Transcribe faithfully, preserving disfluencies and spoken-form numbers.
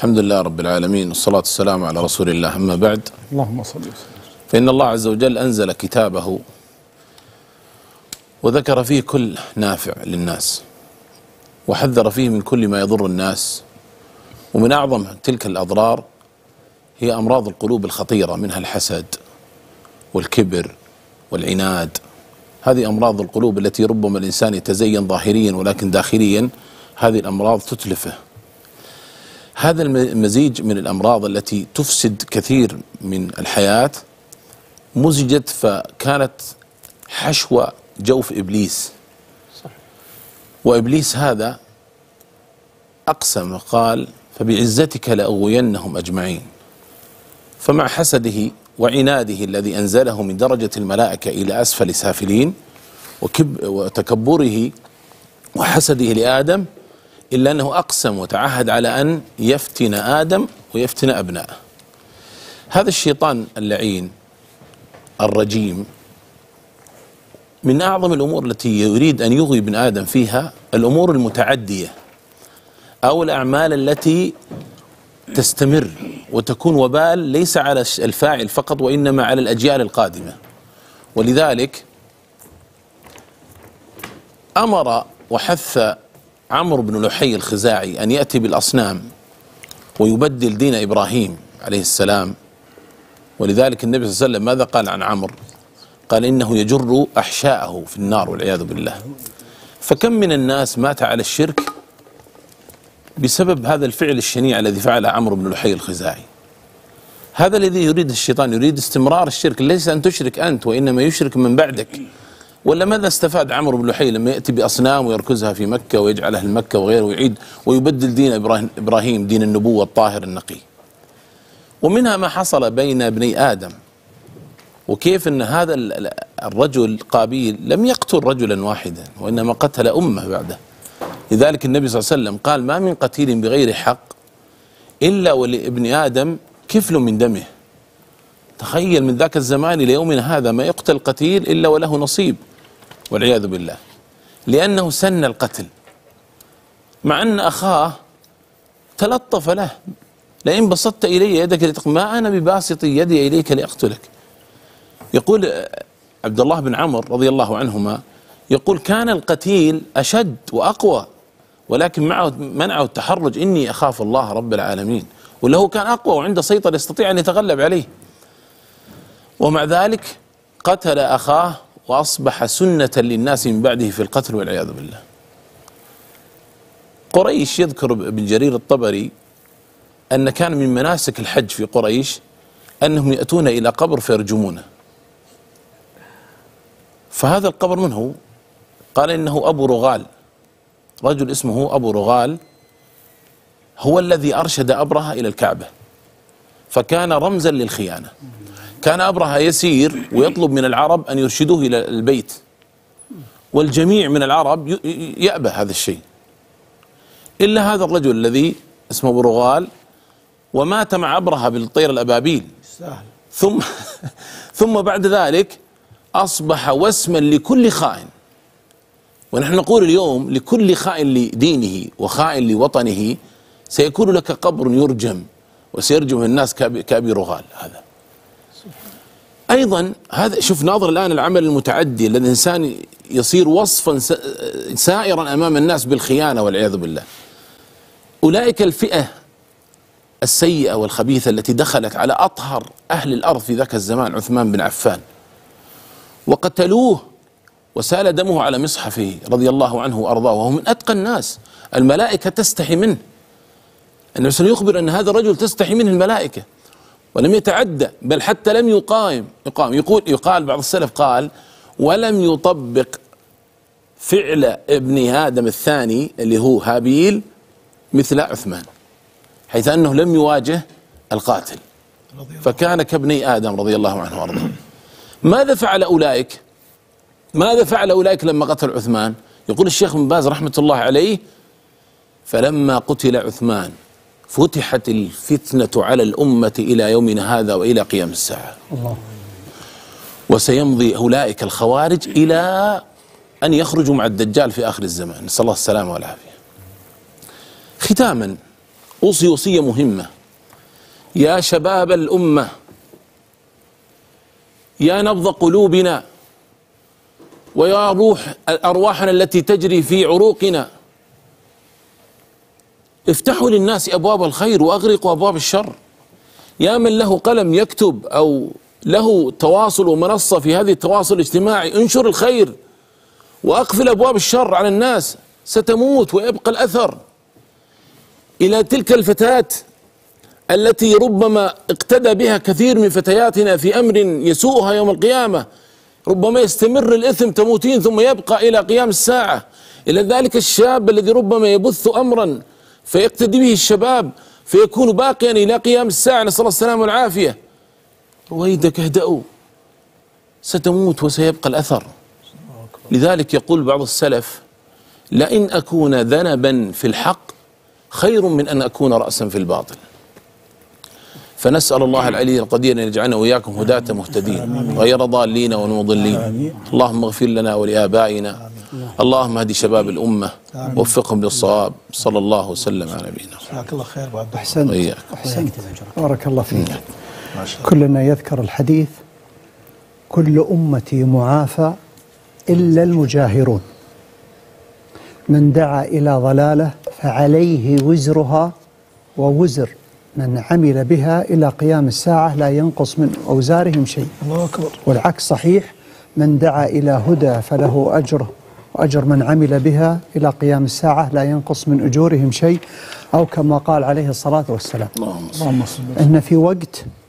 الحمد لله رب العالمين والصلاة والسلام على رسول الله، أما بعد. اللهم صل وسلم. فإن الله عز وجل أنزل كتابه وذكر فيه كل نافع للناس، وحذر فيه من كل ما يضر الناس، ومن أعظم تلك الأضرار هي أمراض القلوب الخطيرة، منها الحسد والكبر والعناد. هذه أمراض القلوب التي ربما الإنسان يتزين ظاهريا ولكن داخليا هذه الأمراض تتلفه. هذا المزيج من الأمراض التي تفسد كثير من الحياة مزجت فكانت حشو جوف إبليس. صح. وإبليس هذا أقسم قال فبعزتك لأغوينهم أجمعين. فمع حسده وعناده الذي أنزله من درجة الملائكة إلى أسفل سافلين وتكبره وحسده لآدم، إلا أنه أقسم وتعهد على أن يفتن آدم ويفتن أبنائه. هذا الشيطان اللعين الرجيم من أعظم الأمور التي يريد أن يغوي ابن آدم فيها الأمور المتعدية أو الأعمال التي تستمر وتكون وبال ليس على الفاعل فقط وإنما على الأجيال القادمة. ولذلك أمر وحث عمرو بن لحي الخزاعي أن يأتي بالأصنام ويبدل دين إبراهيم عليه السلام. ولذلك النبي صلى الله عليه وسلم ماذا قال عن عمرو؟ قال إنه يجر أحشاءه في النار والعياذ بالله. فكم من الناس مات على الشرك بسبب هذا الفعل الشنيع الذي فعله عمرو بن لحي الخزاعي. هذا الذي يريد الشيطان، يريد استمرار الشرك، ليس أن تشرك أنت وإنما يشرك من بعدك. ولا ماذا استفاد عمرو بن لحي لما يأتي بأصنام ويركزها في مكة ويجعلها لمكة وغيره ويعيد ويبدل دين إبراهيم دين النبوة الطاهر النقي. ومنها ما حصل بين ابني آدم، وكيف أن هذا الرجل قابيل لم يقتل رجلا واحدا وإنما قتل أمه بعده. لذلك النبي صلى الله عليه وسلم قال ما من قتيل بغير حق إلا ولابن آدم كفل من دمه. تخيل من ذاك الزمان إلى يومنا هذا ما يقتل قتيل إلا وله نصيب والعياذ بالله، لأنه سن القتل مع أن أخاه تلطف له. لئن بسطت إلي يدك لتقتل ما أنا بباسط يدي إليك لأقتلك. يقول عبد الله بن عمر رضي الله عنهما يقول كان القتيل أشد وأقوى ولكن معه منعه التحرج، إني أخاف الله رب العالمين، ولا هو كان أقوى وعنده سيطرة يستطيع أن يتغلب عليه، ومع ذلك قتل أخاه وأصبح سنة للناس من بعده في القتل والعياذ بالله. قريش يذكر ابن جرير الطبري أن كان من مناسك الحج في قريش أنهم يأتون إلى قبر فيرجمونه. فهذا القبر من هو؟ قال إنه أبو رغال، رجل اسمه أبو رغال هو الذي أرشد أبرهة إلى الكعبة، فكان رمزا للخيانة. كان أبرهة يسير ويطلب من العرب أن يرشدوه إلى البيت، والجميع من العرب يأبى هذا الشيء إلا هذا الرجل الذي اسمه أبو رغال، ومات مع أبرهة بالطير الأبابيل. ثم ثم بعد ذلك أصبح وسما لكل خائن. ونحن نقول اليوم لكل خائن لدينه وخائن لوطنه سيكون لك قبر يرجم وسيرجمه الناس كأبي رغال. هذا أيضا هذا شوف ناظر الآن العمل المتعدي الذي الإنسان يصير وصفا سائرا أمام الناس بالخيانة والعياذ بالله. أولئك الفئة السيئة والخبيثة التي دخلت على أطهر أهل الأرض في ذاك الزمان عثمان بن عفان وقتلوه وسال دمه على مصحفه رضي الله عنه وأرضاه، وهو من أتقى الناس، الملائكة تستحي منه. النبي صلى الله عليه وسلم يخبر أن هذا الرجل تستحي منه الملائكة، ولم يتعدى بل حتى لم يقاوم. يقال يقال بعض السلف قال ولم يطبق فعل ابن آدم الثاني اللي هو هابيل مثل عثمان، حيث أنه لم يواجه القاتل فكان كابني آدم رضي الله عنه وأرضاه. ماذا فعل أولئك؟ ماذا فعل أولئك لما قتل عثمان؟ يقول الشيخ ابن باز رحمة الله عليه فلما قتل عثمان فتحت الفتنة على الأمة إلى يومنا هذا وإلى قيام الساعة. الله. وسيمضي أولئك الخوارج إلى أن يخرجوا مع الدجال في آخر الزمان، نسأل الله السلامة والعافية. ختاما أوصي وصية مهمة يا شباب الأمة، يا نبض قلوبنا ويا روح أرواحنا التي تجري في عروقنا، افتحوا للناس أبواب الخير وأغرقوا أبواب الشر. يا من له قلم يكتب أو له تواصل ومنصة في هذه التواصل الاجتماعي، انشر الخير وأقفل أبواب الشر على الناس، ستموت ويبقى الأثر. إلى تلك الفتاة التي ربما اقتدى بها كثير من فتياتنا في أمر يسوءها يوم القيامة، ربما يستمر الإثم تموتين ثم يبقى إلى قيام الساعة. إلى ذلك الشاب الذي ربما يبث أمرا فيقتدي به الشباب فيكون باقيا إلى قيام الساعة، نسأل الله السلامة والعافية. رويدك اهدأوا، ستموت وسيبقى الأثر. لذلك يقول بعض السلف: لئن أكون ذنبا في الحق خير من أن أكون رأسا في الباطل. فنسأل الله العلي القدير أن يجعلنا وإياكم هداة مهتدين غير ضالين والمضلين. اللهم اغفر لنا ولآبائنا، اللهم اهدي شباب الأمة ووفقهم للصواب، صلى الله وسلم على نبينا. جزاك الله خير وعبد الله. أحسنت، بارك الله فيك. كلنا يذكر الحديث: كل أمتي معافى إلا المجاهرون، من دعا إلى ضلالة فعليه وزرها ووزر من عمل بها إلى قيام الساعة، لا ينقص من أوزارهم شيء. الله أكبر. والعكس صحيح، من دعا إلى هدى فله أجره وأجر من عمل بها إلى قيام الساعة، لا ينقص من أجورهم شيء، أو كما قال عليه الصلاة والسلام. اللهم صل. إن في وقت